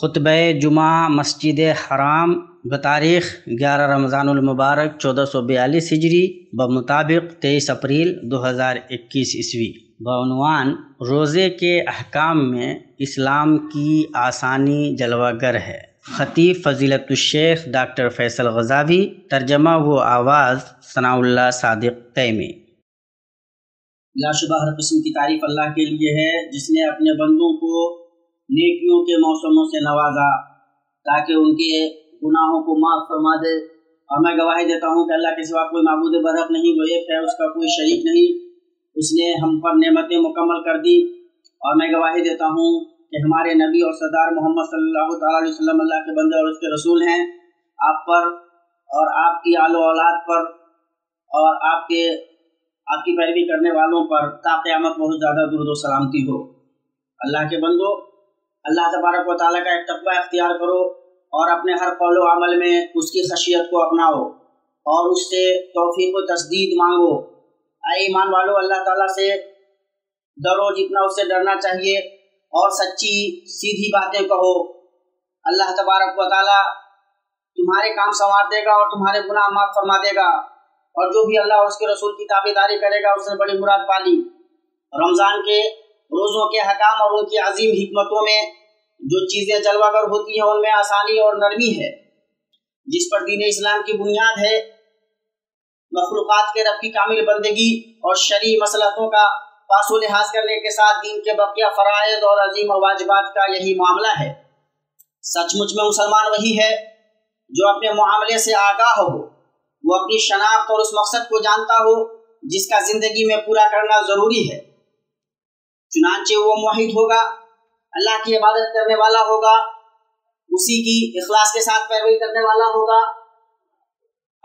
खुतबे जुमा मस्जिद हराम बतारीख़ 11 रमज़ानुल मुबारक 1442 हिजरी बमुताबिक 23 अप्रैल 2021 ईस्वी बउनवान रोज़े के अहकाम में इस्लाम की आसानी जलवागर है। ख़तीब फ़ज़ीलतुश्शेख डॉक्टर फैसल गजावी, तर्जमा व आवाज़ सनाउल्ला सादिक़। तैमी। लाशुबा हर किस्म की तारीफ़ अल्लाह के लिए है जिसने अपने बंदों को नेकियों के मौसमों से नवाजा ताकि उनके गुनाहों को माफ़ फरमा दे। और मैं गवाही देता हूँ कि अल्लाह के सिवा कोई माबूद बरहक़ नहीं, वो एक है, उसका कोई शरीक नहीं। उसने हम पर नेमतें मुकम्मल कर दी और मैं गवाही देता हूँ कि हमारे नबी और सरदार मोहम्मद सल्लल्लाहु अलैहि वसल्लम अल्लाह के बंदे और उसके रसूल हैं। आप पर और आपकी आलो औलाद पर और आपकी पैरवी करने वालों पर ता क़यामत बहुत ज़्यादा दुरूद व सलामती हो। अल्लाह के बंदो, अल्लाह तबारक व तआला का तक़वा इख्तियार करो और अपने हर कौल व अमल में उसकी खशियत को अपनाओ और उससे तौफीक व तस्दीद मांगो। आए ईमान वालों, अल्लाह ताला से डरो जितना उससे डरना चाहिए और सच्ची सीधी बातें कहो। अल्लाह तबारक व तआला तुम्हारे काम संवार देगा और तुम्हारे गुनाह माफ़ फरमा देगा। और जो भी अल्लाह और उसके रसूल की ताबेदारी करेगा उसने बड़ी मुराद पा ली। रमज़ान के रोज़ों के हकाम और उनकी अजीम हिकमतों में जो चीज़ें जलवागर होती हैं उनमें आसानी और नरमी है जिस पर दीन इस्लाम की बुनियाद है। मखलूक़ात के रब की कामिल बंदगी और शरई मसलहतों का पासो लिहाज करने के साथ दीन के बकिया फ़राइज़ और अजीम वाजिबात का यही मामला है। सचमुच में मुसलमान वही है जो अपने मामले से आगाह हो, वो अपनी शनाख्त और उस मकसद को जानता हो जिसका ज़िंदगी में पूरा करना ज़रूरी है। चुनांचे वो मुहिद होगा, अल्लाह की इबादत करने वाला होगा, उसी की इखलास के साथ पैरवी करने वाला होगा,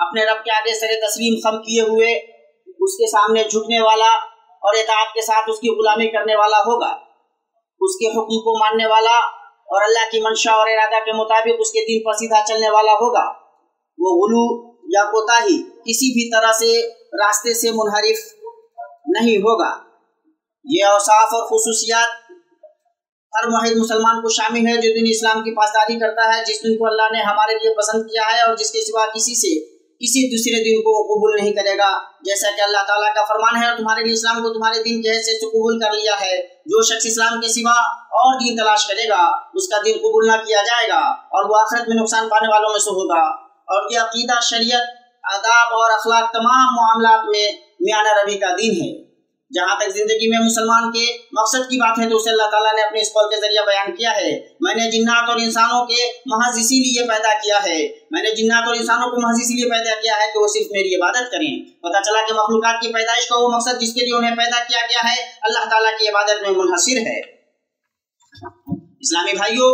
अपने रब के आगे सरे तस्लीम खम किए हुए उसके सामने झुकने वाला और इताअत के साथ उसकी गुलामी करने वाला होगा, उसके हुक्म को मानने वाला और अल्लाह की मंशा और इरादा के मुताबिक उसके दीन पर सीधा चलने वाला होगा। वो गुलू या कोताही किसी भी तरह से रास्ते से मुनहरिफ नहीं होगा। ये औसाफ और खुसूसियात हर मुहिद मुसलमान को शामिल है जो दिन इस्लाम की पासदारी करता है, जिस दिन को अल्लाह ने हमारे लिए पसंद किया है और जिसके सिवा किसी से किसी दूसरे दिन को कबूल नहीं करेगा। जैसा कि अल्लाह ताला का फरमान है, और तुम्हारे लिए इस्लाम को तुम्हारे दिन के हिस्से से कबूल कर लिया है। जो शख्स इस्लाम के सिवा और दिन तलाश करेगा उसका दिन कबूल न किया जाएगा और वो आखिरत में नुकसान पाने वालों में से होगा। और यह अक़ीदा, शरीयत, आदाब और अखलाक तमाम मामलात में मियाना रवी का दीन है। जहाँ तक ज़िंदगी में मुसलमान के मकसद की बात है तो उसे अल्लाह ताला ने अपने इस कौल के ज़रिए बयान किया है, मैंने जिन्नात और इंसानों के महज इसीलिए पैदा किया है, मैंने जिन्नात और इंसानों को महज इसीलिए पैदा किया है कि वो सिर्फ मेरी इबादत करें। पता चला कि मखलूक़ात की पैदाइश का वो मकसद जिसके लिए उन्हें पैदा किया गया है अल्लाह ताला की इबादत में मुनहसिर है। इस्लामी भाइयों,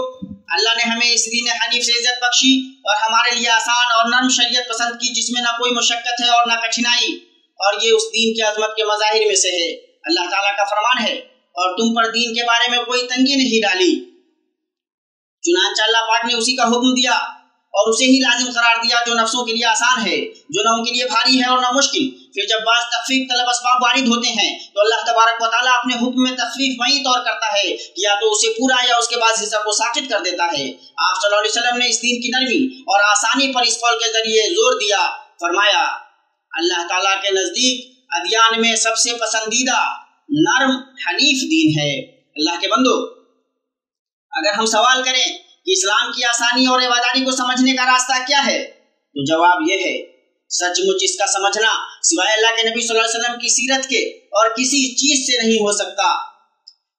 अल्लाह ने हमें इस दीन हनीफ से इज्जत बख्शी और हमारे लिए आसान और नरम शरीयत पसंद की जिसमें ना कोई मुशक्कत है और ना कठिनाई, और ये उस दीन की अजमत के मज़ाहिर में से है। अल्लाह ताला का फरमान है, और तुम पर दीन के बारे में कोई तंगी नहीं डाली। चुनांचे अल्लाह पाक ने उसी का हुक्म दिया और उसे ही लाजिम करार दिया जो नफ्सों के लिए आसान है, जो ना उनके लिए भारी है और ना मुश्किल। फिर जब बाज़ तफ़रीक़ तलब असबाब वारिद होते हैं तो अल्लाह तबारक व तआला अपने हुक्म में तफ़रीक़ वहीं तौर करता है कि या तो उसे पूरा या उसके बाद हिस्सा को साकित कर देता है। आप सल्लल्लाहु अलैहि वसल्लम ने इस दीन की नरमी और आसानी पर इस कौल के जरिए जोर दिया, फरमाया, अल्लाह ताला के नज़दीक अदियान में सबसे पसंदीदा नरम हनीफ दीन है। अल्लाह के बंदो, अगर हम सवाल करें कि इस्लाम की आसानी और ईमानदारी को समझने का रास्ता क्या है तो जवाब यह है, सचमुच इसका समझना सिवाय अल्लाह के नबी सल्लल्लाहु अलैहि वसल्लम की सीरत के और किसी चीज़ से नहीं हो सकता।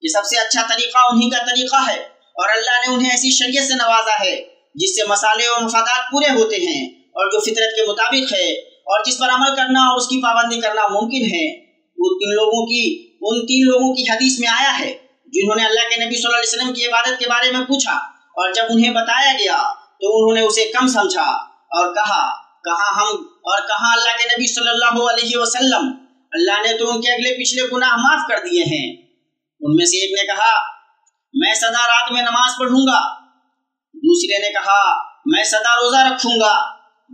ये सबसे अच्छा तरीक़ा उन्हीं का तरीक़ा है और अल्लाह ने उन्हें ऐसी शरीयत से नवाजा है जिससे मसाले और मफादात पूरे होते हैं और जो फितरत के मुताबिक है और जिस पर अमल करना और उसकी पाबंदी करना मुमकिन है। उन तीन लोगों की हदीस में आया है जिन्होंने अल्लाह के नबी सल्लल्लाहु अलैहि वसल्लम की इबादत के बारे में पूछा और जब उन्हें बताया गया तो उन्होंने उसे कम समझा और कहा, कहाँ हम और कहाँ अल्लाह के नबी सल्लल्लाहु अलैहि वसल्लम। अल्लाह ने तो उनके अगले पिछले गुनाह माफ़ कर दिए हैं। उनमें से एक ने कहा, मैं सदा रात में नमाज पढ़ूंगा। दूसरे ने कहा, मैं सदा रोज़ा रखूंगा,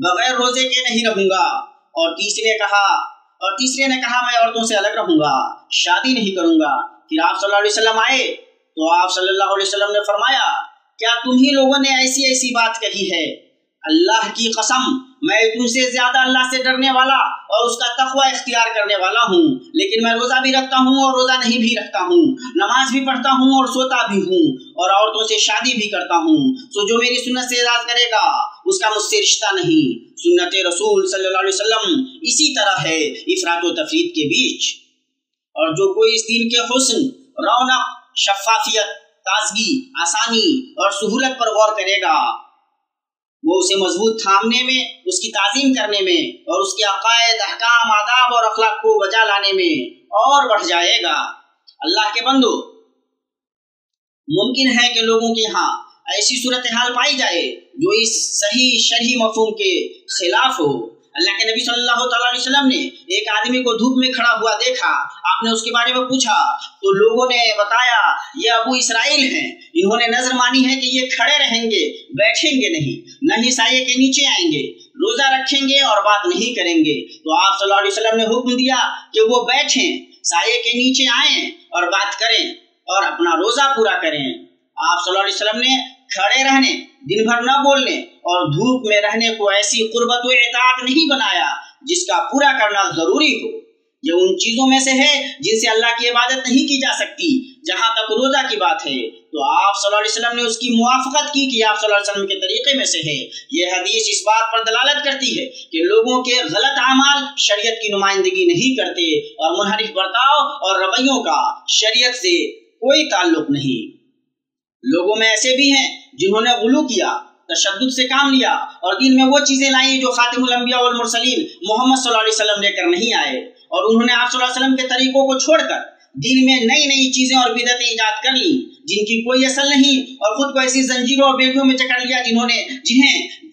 बगैर रोज़े के नहीं रहूंगा। और तीसरे ने कहा मैं औरतों से अलग रहूंगा, शादी नहीं करूँगा। फिर आप सल्लल्लाहु अलैहि वसल्लम आए तो आप सल्लल्लाहु अलैहि वसल्लम ने फरमाया, क्या तुम्ही लोगों ने ऐसी ऐसी बात कही है? अल्लाह की कसम, मैं तुमसे ज्यादा अल्लाह से डरने वाला और उसका तकवा इख्तियार करने वाला हूँ, लेकिन मैं रोज़ा भी रखता हूँ और रोज़ा नहीं भी रखता हूँ, नमाज भी पढ़ता हूँ और सोता भी हूँ, और औरतों से शादी भी करता हूँ। सो जो मेरी सुन्नत से इराद करेगा उसका मुझसे रिश्ता नहीं। सुन्नत रसूल सल्लल्लाहु अलैहि वसल्लम इसी तरह है, इफ़रात व तफरीद के बीच। और जो कोई इस दीन के हुस्न, रौनक, शफाफियत, ताजगी, आसानी और सहूलत पर गौर करेगा, वो उसे मजबूत थामने में, उसकी ताज़ीम करने में और उसके अक़ायद, अहकाम, आदाब और अखलाक को बजा लाने में और बढ़ जाएगा। अल्लाह के बंदो, मुमकिन है कि लोगों के यहाँ ऐसी सूरत हाल पाई जाए जो इस सही शरही मफ़हूम के खिलाफ हो। अल्लाह के नबी सल्लल्लाहु अलैहि वसल्लम ने एक आदमी को धूप में खड़ा हुआ देखा। आपने उसके बारे में पूछा तो लोगों ने बताया, ये अबू इसराइल हैं, इन्होंने नजर मानी है कि ये खड़े रहेंगे, बैठेंगे नहीं, न ही साये के नीचे आएंगे, रोजा रखेंगे और बात नहीं करेंगे। तो आप सल्लल्लाहु अलैहि वसल्लम ने हुक्म दिया कि वो बैठें, साये के नीचे आए और बात करें और अपना रोजा पूरा करें। आप सल्लल्लाहु अलैहि वसल्लम ने खड़े रहने, दिन भर न बोलने और धूप में रहने को ऐसी कुर्बत व इताअत नहीं बनाया जिसका पूरा करना जरूरी हो। यह उन चीज़ों में से है जिनसे अल्लाह की इबादत नहीं की जा सकती। जहाँ तक रोज़ा की बात है तो आप सल्लल्लाहु अलैहि वसल्लम ने उसकी मुआफ़क़त की कि आप सल्लल्लाहु अलैहि वसल्लम के तरीक़े में से है। यह हदीस इस बात पर दलालत करती है कि लोगों के गलत अमाल शरीयत की नुमाइंदगी नहीं करते और मुनहरिफ बर्ताव और रवैयों का शरीयत से कोई ताल्लुक नहीं। लोगों में ऐसे भी हैं जिन्होंने गुलू किया, तशद्दुद से काम लिया और दिन में वो चीज़ें लाई जो खातिमुल अंबिया वल मुरसलीन मोहम्मद सल्लल्लाहु अलैहि वसल्लम लेकर नहीं आए, और उन्होंने आप सल्लल्लाहु अलैहि वसल्लम के तरीक़ों को छोड़कर दिन में नई नई चीज़ें और बिदअतें ईजाद कर ली जिनकी कोई असल नहीं, और ख़ुद को ऐसी जंजीरों और बेड़ियों में जकड़ लिया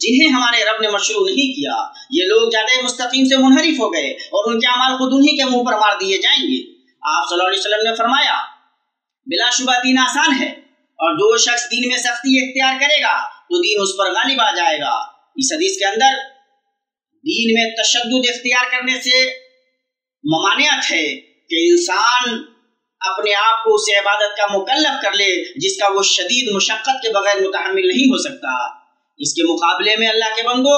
जिन्हें हमारे रब ने मशरूअ नहीं किया। ये लोग ज़्यादा मुस्तक़ीम से मुनहरिफ हो गए और उनके अमाल खुद उन्हीं के मुँह पर मार दिए जाएंगे। आप सल्लल्लाहु अलैहि वसल्लम ने फरमाया, बिलाशुबा दीन आसान है और जो शख्स दीन में सख्ती इख्तियार करेगा तो दीन उस पर गालिब आ जाएगा। इस हदीस के अंदर दीन में तशद्दुद इख्तियार करने से ममानियत है कि इंसान अपने आप को उस इबादत का मुकल्लफ कर ले जिसका वो शदीद मशक्क़त के बगैर मुतहम्मिल नहीं हो सकता। इसके मुकाबले में अल्लाह के बंदो,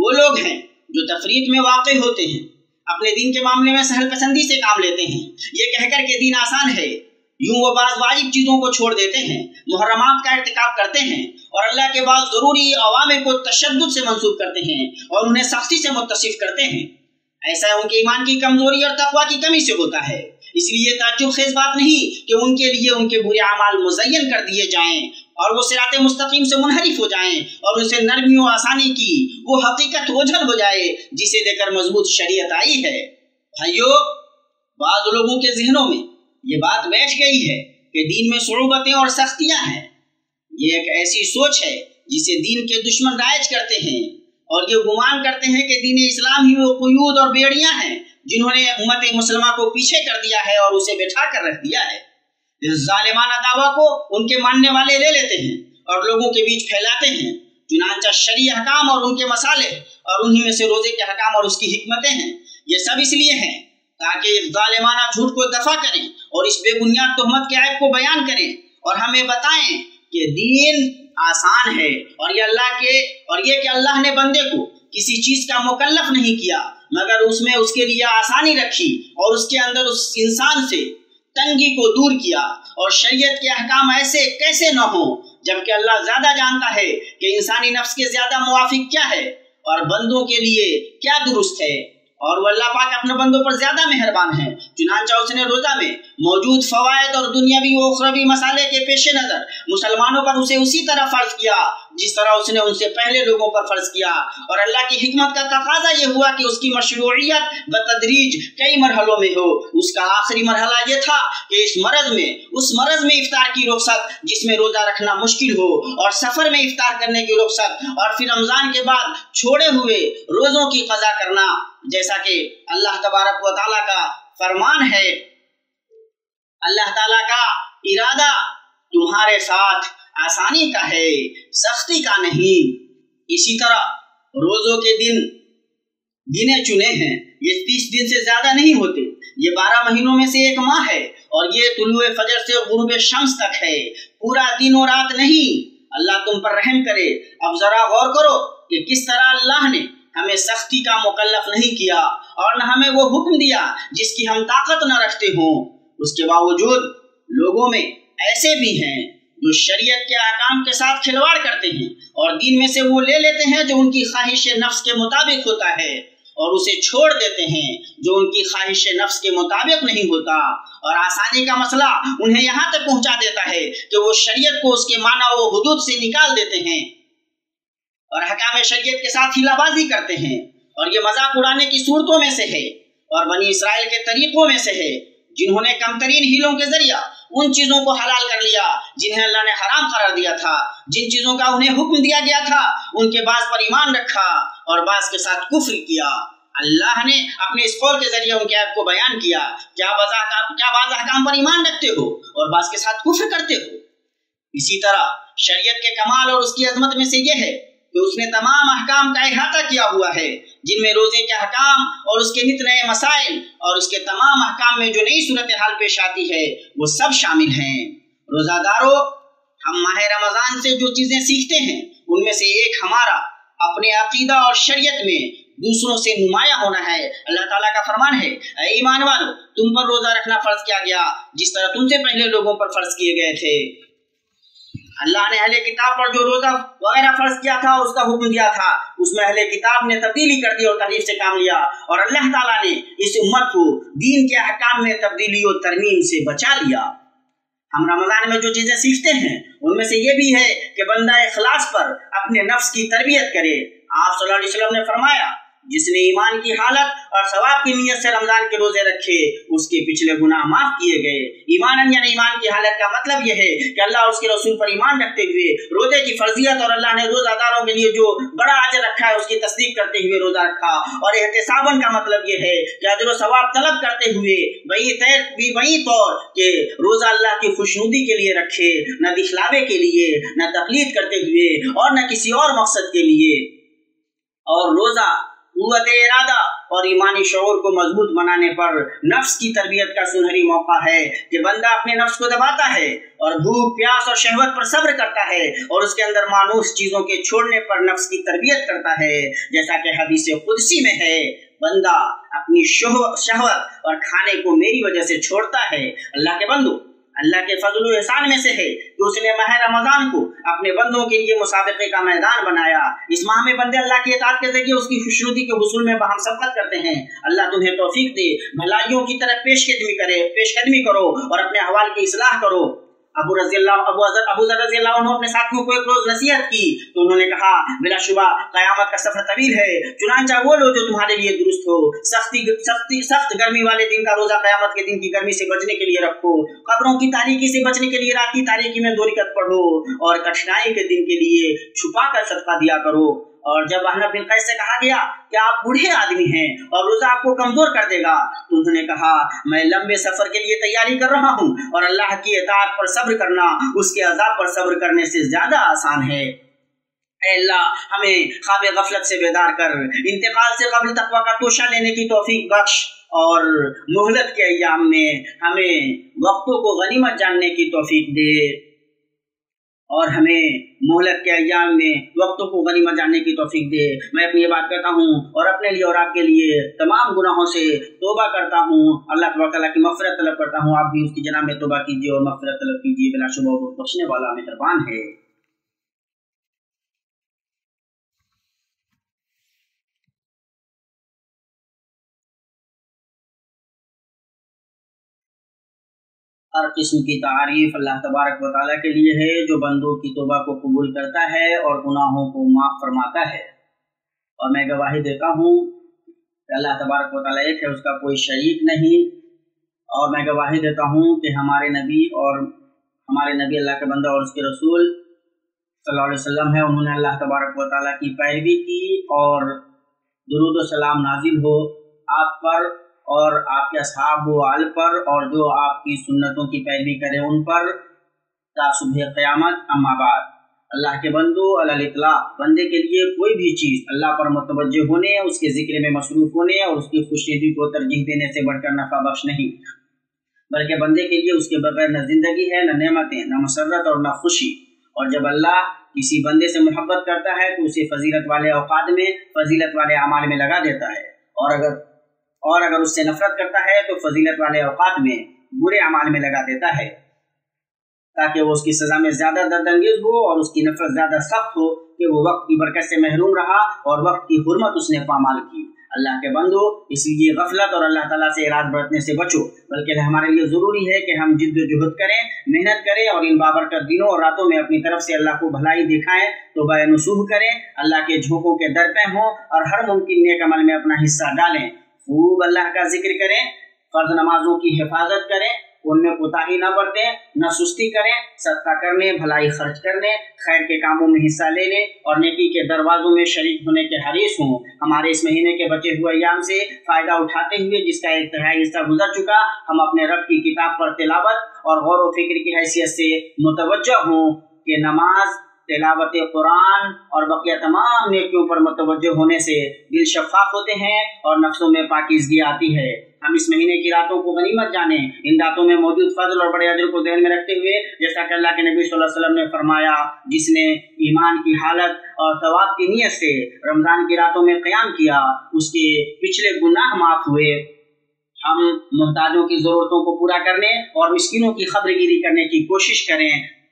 वो लोग हैं जो तफरीद में वाक़ई होते हैं, अपने दीन के मामले में सहल पसंदी से काम लेते हैं, ये कहकर के दीन आसान है। यूं वो बाज़ वाजिब चीज़ों को छोड़ देते हैं, मुहर्रमात का इर्तिकाब करते हैं और अल्लाह के बाद ज़रूरी अवामिर को तशद्दुद से मंसूब करते हैं और उन्हें सख्ती से मुत्तसिफ़ करते हैं। ऐसा उनके ईमान की कमज़ोरी और तक़वा की कमी से होता है। इसलिए ताज्जुब खेज़ बात नहीं कि उनके लिए उनके बुरे अमाल मुज़य्यन कर दिए जाएँ और वो सिराते मुस्तकीम से मुनहरिफ हो जाएँ और उनसे नरमी व आसानी की वो हकीकत ओझल हो जाए जिसे लेकर मजबूत शरीयत आई है। भाइयों, बाद लोगों के जहनों में ये बात बैठ गई है कि दीन में सुरूबतें और सख्तियां हैं। ये एक ऐसी सोच है जिसे दीन के दुश्मन राइज करते हैं और ये गुमान करते हैं कि दीन इस्लाम ही वो कुयूद और बेड़ियां हैं जिन्होंने उम्मत मुसलमा को पीछे कर दिया है और उसे बैठा कर रख दिया है। इस जालिमाना दावा को उनके मानने वाले ले लेते हैं और लोगों के बीच फैलाते हैं। चुनांचा शरीय हकाम और उनके मसाले और उन्हीं में से रोजे के हकाम और उसकी हिकमतें हैं। ये सब इसलिए हैं ताकि इस ज़ालिमाना झूठ को दफा करें और इस बेबुनियाद तोहमत के ऐब को बयान करें और हमें बताएं कि दीन आसान है और ये कि अल्लाह ने बंदे को किसी चीज़ का मुकल्लफ नहीं किया मगर उसमें उसके लिए आसानी रखी और उसके अंदर उस इंसान से तंगी को दूर किया। और शरीयत के अहकाम ऐसे कैसे न हो जबकि अल्लाह ज़्यादा जानता है कि इंसानी नफ्स के ज़्यादा मुवाफिक क्या है और बंदों के लिए क्या दुरुस्त है, और वो अल्लाह पाक अपने बंदों पर ज़्यादा मेहरबान है। चुनांचा उसने रोज़ा में मौजूद फ़वायद और दुनियावी व उख़रवी मसाले के पेश नज़र मुसलमानों पर उसे उसी तरह फ़र्ज़ किया जिस तरह उसने उनसे पहले लोगों पर फ़र्ज़ किया। और अल्लाह की हिकमत का तकाज़ा ये हुआ कि उसकी मशरूइयत बतदरीज कई मरहलों में हो। उसका आखिरी मरहला ये था कि उस मरज़ में इफ्तार की रुख्सत जिसमें रोज़ा रखना मुश्किल हो, और सफ़र में इफ्तार करने की रुख्सत, और फिर रमज़ान के बाद छोड़े हुए रोज़ों की क़ज़ा करना, जैसा कि अल्लाह तबारक व तआला का फरमान है। अल्लाह तआला का इरादा तुम्हारे साथ आसानी का है, सख्ती का नहीं। इसी तरह रोज़ों के दिन गिने चुने हैं, ये 30 दिन से ज़्यादा नहीं होते। ये 12 महीनों में से एक माह है और ये तुलुए फजर से गुरूब शम्स तक है, पूरा दिन और रात नहीं। अल्लाह तुम पर रहम करे। अब जरा गौर करो कि किस तरह अल्लाह ने हमें सख्ती का मुकल्लफ नहीं किया और न हमें वो हुक्म दिया जिसकी हम ताकत न रखते हों। उसके बावजूद लोगों में ऐसे भी हैं जो शरीयत के अहकाम के साथ खिलवाड़ करते हैं और दीन में से वो ले लेते हैं जो उनकी ख्वाहिश नफ्स के मुताबिक होता है और उसे छोड़ देते हैं जो उनकी ख्वाहिश नफ्स के मुताबिक नहीं होता। और आसानी का मसला उन्हें यहाँ तक पहुँचा देता है कि वो शरीयत को उसके माना वो हुदूद से निकाल देते हैं और अहकाम शरीयत के साथ हिलाबाजी करते हैं। और ये मजाक उड़ाने की सूरतों में से है और बनी इसराइल के तरीकों में से है जिन्होंने कमतरीन हीलों के जरिया उन चीज़ों को हलाल कर लिया जिन्हें अल्लाह ने हराम करार दिया था। जिन चीज़ों का उन्हें हुक्म दिया गया था उनके बाज पर ईमान रखा और बाज के साथ कुफ्र किया। अल्लाह ने अपने इस कौल के जरिए उनके ऐब को बयान किया। क्या बाज अहकाम पर ईमान रखते हो और बाज के साथ कुफ्र करते हो। इसी तरह शरीयत के कमाल और उसकी अजमत में से यह है कि उसने तमाम अहकाम का इहाता किया हुआ है जिनमें रोजे के अहकाम और उसके नित नए मसाइल और उसके तमाम अहकाम में जो नई सूरत हाल पेश आती है वो सब शामिल हैं। रोज़ादारों, हम माह रमज़ान से जो चीज़ें सीखते हैं उनमें से एक हमारा अपने अकीदा और शरीयत में दूसरों से नुमाया होना है। अल्लाह ताला का फरमान है, ऐ ईमान वालों, तुम पर रोज़ा रखना फ़र्ज़ किया गया जिस तरह तुमसे पहले लोगों पर फ़र्ज़ किए गए थे। अल्लाह ने अहले किताब पर जो रोज़ा वगैरह फ़र्ज़ किया था उसका हुक्म दिया था, उसमें अहले किताब ने तब्दीली कर दी और तहरीफ से काम लिया। और अल्लाह ताला ने इस उम्मत को दीन के अहकाम में तब्दीली और तरमीम से बचा लिया। हम रमज़ान में जो चीज़ें सीखते हैं उनमें से ये भी है कि बंदा इखलास पर अपने नफ्स की तरबियत करे। आप सल्लल्लाहु अलैहि वसल्लम ने फरमाया, जिसने ईमान की हालत और सवाब की नीयत से रमज़ान के रोज़े रखे उसके पिछले गुनाह माफ़ किए गए। ईमान यानी ईमान की हालत का मतलब यह है कि अल्लाह और उसके रसूल पर ईमान रखते हुए रोज़े की फर्जियत और अल्लाह ने रोज़ादारों के लिए जो बड़ा अजर रखा है उसकी तस्दीक करते हुए रोज़ा रखा। और एहतिसाबन का मतलब यह है कि अजर व सवाब तलब करते हुए वही तौर के रोज़ा अल्लाह की खुशनुदी के लिए रखे, न दिखलावे के लिए, न तकलीद करते हुए और न किसी और मकसद के लिए। और रोज़ा क़ुव्वत इरादा और ईमानी शऊर को मजबूत बनाने पर नफ्स की तरबियत का सुनहरी मौका है कि बंदा अपने नफ्स को दबाता है और भूख प्यास और शहवत पर सब्र करता है और उसके अंदर मानूस चीज़ों के छोड़ने पर नफ्स की तरबियत करता है। जैसा कि हदीस कुदसी में है, बंदा अपनी शहवत और खाने को मेरी वजह से छोड़ता है। अल्लाह के बंदो, अल्लाह के फजल एहसान में से है कि उसने माह रमज़ान को अपने बंदों के लिए मुसाबक़े का मैदान बनाया। इस माह में बंदे अल्लाह की इताअत के जरिए उसकी खुशनुदी के हुसूल में हम सबकत करते हैं। अल्लाह तुम्हें तौफीक दे, भलाइयों की तरफ पेशकदमी करो और अपने अहवाल की इसलाह करो। अबू ज़र रज़ियल्लाहु अन्हु अपने साथियों को एक रोज़ नसीहत की तो उन्होंने कहा, बिलाशुबा क़यामत का सफ़र तवील है, चुनांचा वो लो जो तुम्हारे लिए दुरुस्त हो। सख्त गर्मी वाले दिन का रोज़ा क़यामत के दिन की गर्मी से बचने के लिए रखो। कब्रों की तारीकी से बचने के लिए रात की तारीकी में दो रकात पढ़ो और कठिनाई के दिन के लिए छुपा कर सदका दिया करो। और जब अहमद बिन कैसे कहा गया कि आप बूढ़े आदमी हैं और रोज़ा आपको कमज़ोर कर देगा तो उन्होंने कहा, मैं लंबे सफ़र के लिए तैयारी कर रहा हूँ और अल्लाह की इताअत पर सब्र करना उसके अज़ाब पर सब्र करने से ज़्यादा आसान है। अल्लाह हमें ख्वाब गफलत से बेदार कर, इंतकाल से कबल तकवा का तोशा लेने की तौफीक बख्श और मोहलत के अय्याम में हमें वक्तों को गनीमत जानने की तौफीक दे और हमें मोहलत के अय्याम में वक्तों को गनीमत जानने की तौफीक दे। मैं अपनी ये बात कहता हूँ और अपने लिए और आपके लिए तमाम गुनाहों से तौबा करता हूँ। अल्लाह तबारक व तआला की मग़फ़िरत तलब करता हूँ। आप भी उसकी जनाब में तौबा कीजिए और मग़फ़िरत तलब कीजिए, बिलाशुबा वो बख्शने वाला मेहरबान है। हर किस्म की तारीफ अल्लाह तबारक व तआला के लिए है जो बंदों की तौबा को कबूल करता है और गुनाहों को माफ़ फरमाता है। और मैं गवाही देता हूँ अल्लाह तबारक व तआला एक है, उसका कोई शरीक नहीं। और मैं गवाही देता हूँ कि हमारे नबी अल्लाह के बंदा और उसके रसूल सल्लल्लाहु अलैहि वसल्लम है। उन्होंने अल्लाह तबारक व तआला की पैरवी की और दुरूद व सलाम नाजिल हो आप पर और आपके असहाब व आल पर और जो आपकी सुन्नतों की पैरवी करें उन पर ता सुबह क़यामत। अम्मा बाद, अल्लाह के बंदो, अल इतला बंदे के लिए कोई भी चीज़ अल्लाह पर मुतवज्जे होने, उसके ज़िक्र में मसरूफ़ होने और उसकी खुशनुदी को तरजीह देने से बढ़कर नफ़ा बख्श नहीं, बल्कि बंदे के लिए उसके बगैर न ज़िंदगी है, न नेमतें, न मसरत और न खुशी। और जब अल्लाह किसी बंदे से मोहब्बत करता है तो उसे फजीलत वाले औकात में, फजीलत वाले अमाल में लगा देता है, और अगर उससे नफरत करता है तो फजीलत वाले औकात में, बुरे अमाल में लगा देता है, ताकि वो उसकी सज़ा में ज़्यादा दर्दअंगेज़ हो और उसकी नफरत ज़्यादा सख्त हो कि वो वक्त की बरकत से महरूम रहा और वक्त की हुर्मत उसने पामाल की। अल्लाह के बंदो, इसलिए गफलत और अल्लाह ताला से इराज़ बरतने से बचो, बल्कि हमारे लिए ज़रूरी है कि हम जिद्दोजहद करें, मेहनत करें और इन बाबरकत दिनों और रातों में अपनी तरफ से अल्लाह को भलाई दिखाएँ, तौबा-ए-नसूह करें, अल्लाह के झोंकों के दर पे हों और हर मुमकिन नेक अमल में अपना हिस्सा डालें। खूब अल्लाह का जिक्र करें, फ़र्ज़ नमाजों की हिफाजत करें, उनमें कोताही न बरतें, न सुस्ती करें, सदका करने, भलाई खर्च करने, खैर के कामों में हिस्सा लेने और नेकी के दरवाज़ों में शरीक होने के हरीस हों। हमारे इस महीने के बचे हुए अय्याम से फ़ायदा उठाते हुए, जिसका एक तिहाई हिस्सा गुजर चुका, हम अपने रब की किताब पर तिलावत और गौर व फिक्र की हैसियत से मुतवज्जह हों कि नमाज, तिलावत कुरान और बकिया तमाम नेकियों पर मुतवज्जो होने से दिल शफाफ होते हैं और नफ्सों में पाकीज़गी आती है। हम इस महीने की रातों को गनीमत जाने, इन रातों में मौजूद फजल और बड़े अजर को ध्यान में रखते हुए, जैसा कि अल्लाह के नबी सल्लल्लाहु अलैहि वसल्लम ने फरमाया, जिसने ईमान की हालत और सवाब की नीयत से रमज़ान की रातों में क़याम किया, उसके पिछले गुनाह माफ़ हुए। हम मोहताजों की ज़रूरतों को पूरा करने और मिस्किनों की खबरगिरी करने की कोशिश करें।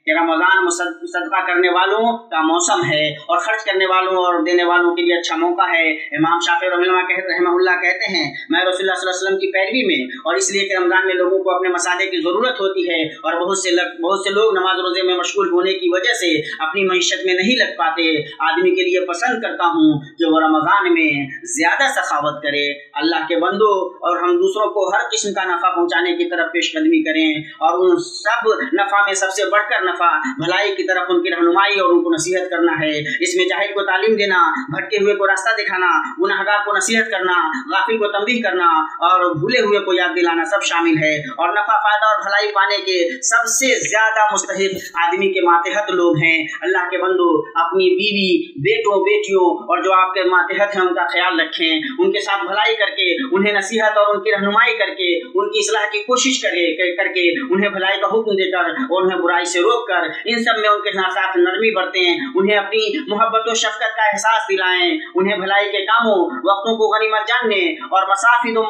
रमज़ान सदका करने वालों का मौसम है और खर्च करने वालों और देने वालों के लिए अच्छा मौका है। इमाम शाफ़ी रहमतुल्लाह कहते हैं, मैं रसूलुल्लाह सल्लल्लाहु अलैहि वसल्लम की पैरवी में और इसलिए कि रमज़ान में लोगों को अपने मसाले की ज़रूरत होती है और बहुत से लोग नमाज रोज़े में मशगूल होने की वजह से अपनी मईशत में नहीं लग पाते, आदमी के लिए पसंद करता हूँ जो वो रमज़ान में ज़्यादा सखावत करे। अल्लाह के बंदो, और हम दूसरों को हर किस्म का नफ़ा पहुँचाने की तरफ पेशकदमी करें और उन सब नफ़ा में सबसे बढ़कर भलाई की तरफ उनकी रहनुमाई और उनको नसीहत करना है। इसमें जाहिल को तालीम देना, भटके हुए को रास्ता दिखाना, गुनाहगार को नसीहत करना, गाफिल को तंबीह करना और भूले हुए को याद दिलाना सब शामिल है। और नफा, फायदा और भलाई पाने के सबसे ज्यादा मुस्तहिक आदमी के मातहत लोग हैं। अल्लाह के बंदो, अपनी बीवी, बेटों, बेटियों और जो आपके मातहत हैं उनका ख्याल रखें, उनके साथ भलाई करके, उन्हें नसीहत और उनकी रहनुमाई करके, उनकी इस्लाह की कोशिश करके, उन्हें भलाई का हुक्म देकर और उन्हें बुराई से रोक कर, इन सब में उनके साथ नरमी बरतें, उन्हें अपनी मोहब्बत और शफकत का एहसास दिलाएं, उन्हें भलाई के कामों, वक्तों को गनीमत जानने और मफासिदों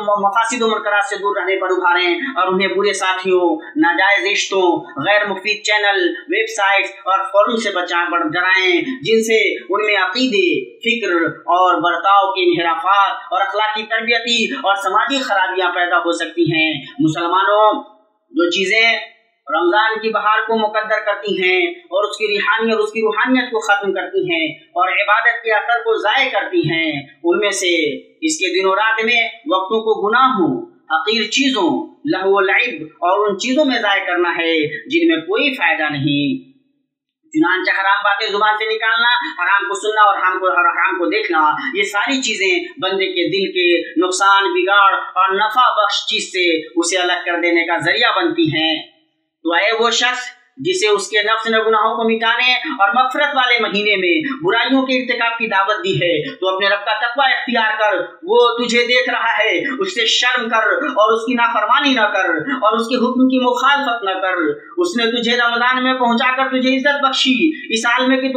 मुनकरात से दूर रहने पर उभारें और उन्हें बुरे साथियों, नाजायज रिश्तों, गैर मुफीद चैनल, वेबसाइट और फॉर्म से डराएं जिनसे उनमें अकीदे, फिक्र और बर्ताव के इंहिराफात और अखलाकी, तरबियती और समाजी खराबियां पैदा हो सकती हैं। मुसलमानों, जो चीज़ें रमज़ान की बहार को मुकद्दर करती हैं और उसकी रिहानियत, उसकी रूहानियत को ख़त्म करती हैं और इबादत के असर को ज़ाय करती हैं, उनमें से इसके दिनों रात में वक्तों को गुनाहों, हक़ीर चीज़ों, लहव लईब और उन चीज़ों में ज़ाय करना है जिनमें कोई फ़ायदा नहीं। चुनांचे हराम बातें जुबान से निकालना, हराम को सुनना और हराम को देखना, ये सारी चीज़ें बंदे के दिल के नुकसान, बिगाड़ और नफ़ा बख्श चीज़ से उसे अलग कर देने का ज़रिया बनती हैं। तो आए वो शख्स जिसे उसके नफ्स ने गुनाहों को मिटाने और मफ़रत वाले महीने में बुराइयों के इर्तिकाब की दावत दी है, तो अपने रब का तकवा इख्तियार कर, वो तुझे देख रहा है, उससे शर्म कर और उसकी नाफरमानी ना कर और उसके हुक्म की मुखालफत न कर। उसने तुझे रमज़ान में पहुँचा कर तुझे इज्जत बख्शी, इस हाल में कि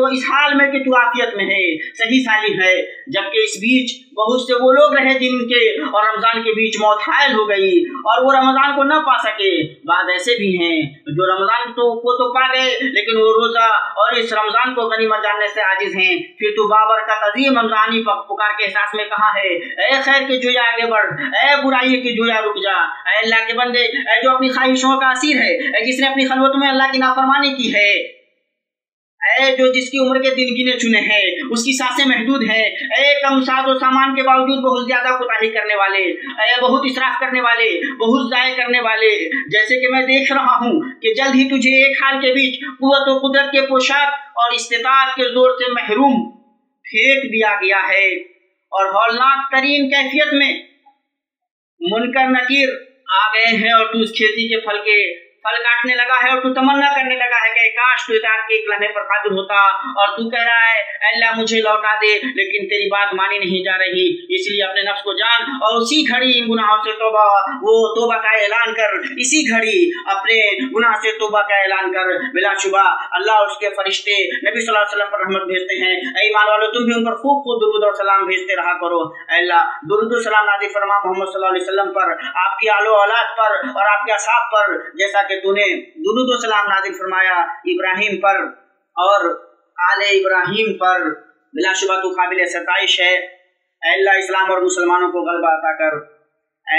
तू आफियत में है, सही सालिम है, जबकि इस बीच बहुत से वो लोग रहे जिनके और रमज़ान के बीच मौत हायल हो गई और वो रमज़ान को न पा सके। बाद ऐसे भी हैं जो रमज़ान तो पा गए लेकिन वो रोज़ा और इस रमज़ान को गनीमत जानने से आजिज हैं। फिर तू बाबरकत अज़ीम रमज़ानी पुकार के एहसास में कहाँ है? ऐ खैर के जुया आगे बढ़, ऐ बुराई के जुया रुक जा। ऐ अल्लाह के बंदे, ऐ जो अपनी ख्वाहिशों का असीर है, ऐ जिसने अपनी खलवत में अल्लाह की नाफरमानी की है, ऐ जो जिसकी उम्र के दिन गिने चुने हैं, उसकी सांसें महदूद हैं, ऐ कम साजो सामान के बावजूद बहुत ज़्यादा कोताही करने वाले, ऐ बहुत इसराफ करने वाले, बहुत ज़ाय करने वाले, जैसे कि मैं देख रहा हूँ कि जल्द ही तुझे एक हाल के बीच कुव्वत और कुदरत के पोशाक और इस्तिताअत के जोर से महरूम फेंक दिया गया है और हौलनाक तरीन कैफियत में मुनकर नकीर आ गए हैं और तू उस खेती के फल के फल काटने लगा है और तू तमन्ना करने लगा है कि काश तू इताअत के एक लम्हे पर कादिर होता, और तू कह रहा है अल्लाह मुझे लौटा दे, लेकिन तेरी बात मानी नहीं जा रही। इसलिए अपने नफ्स को जान और उसी घड़ी इन गुनाहों से तौबा, वो तौबा का ऐलान कर, इसी घड़ी अपने गुनाह से तौबा का ऐलान कर। बिलाशुबा अल्लाह और उसके फरिश्ते नबी सल्लल्लाहो अलैहि वसल्लम पर रहमत भेजते हैं। ऐ ईमान वालों, तुम भी उन पर खूब खूब दुरूद और सलाम भेजते रहा करो। अल्लाह दुरूद और सलाम नाज़िल फरमा मोहम्मद सल्लल्लाहु अलैहि वसल्लम पर, आपकी आलो औलाद पर और आपके असहाब पर, जैसा कि तूने दुरूद और सलाम नाज़िल फरमाया इब्राहिम पर और आले इब्राहिम पर। बिलाशुबा तू काबिल सताइश है। अल्लाह इस्लाम और मुसलमानों को गलबा अता कर।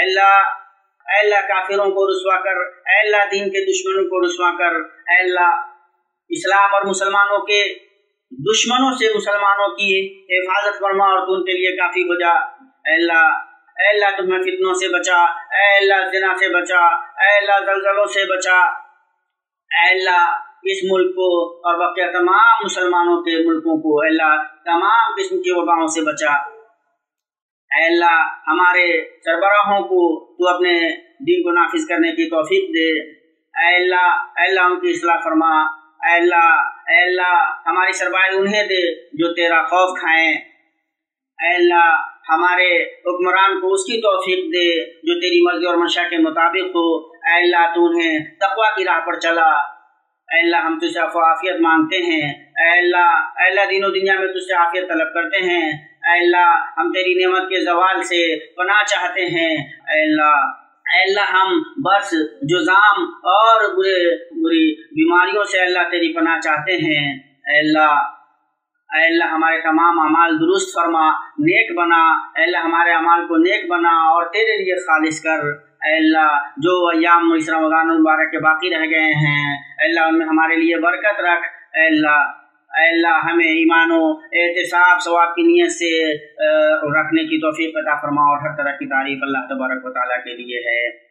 अल्लाह काफिरों को रुसवा कर। अल्लाह दीन के दुश्मनों को रुसवा कर। अल्लाह इस्लाम और मुसलमानों के दुश्मनों से मुसलमानों की हिफाजत फरमा और तू उनके लिए काफ़ी हो जा। अल्लाह तुम्हें फितनों से बचा। अल्लाह जिना से बचा। अल्लाह जलजलों से बचा। अल्लाह इस मुल्क को और बाकी तमाम मुसलमानों के मुल्कों को अल्लाह तमाम किस्म की वबाओं से बचा। अल्लाह हमारे सरबराहों को तू अपने दीन को नाफिज करने की तौफीक दे। अल्लाह उनकी इस्लाह फरमा। अल्लाह हमारी सरबाई उन्हें दे जो तेरा खौफ खाएं। अल्लाह हमारे हुक्मरान को उसकी तौफीक दे जो तेरी मर्जी और मंशा के मुताबिक हो। अल्लाह तू उन्हें तकवा की राह पर चला। अल्लाह हम तुझसे आफियत मांगते हैं। अल्लाह दिनों दुनिया में तुझसे आफियत तलब करते हैं। अल्लाह हम तेरी नेमत के जवाल से पनाह चाहते हैं। अल्लाह हम बस जुजाम और बुरी बीमारियों से अल्लाह तेरी पनाह चाहते हैं। अल्लाह हमारे तमाम अमाल दुरुस्त फरमा, नेक बना। अल्लाह हमारे अमाल को नेक बना और तेरे लिए खालिस कर। अल्लाह जो अय्याम इस रमज़ान मुबारक के बाकी रह गए हैं अल्लाह उनमें हमारे लिए बरकत रख। अल्लाह हमें ईमान एहतिसाब सवाब की नीयत से रखने की तौफीक अता फरमा, और हर तरह की तारीफ अल्लाह तबारक व तआला के लिए है।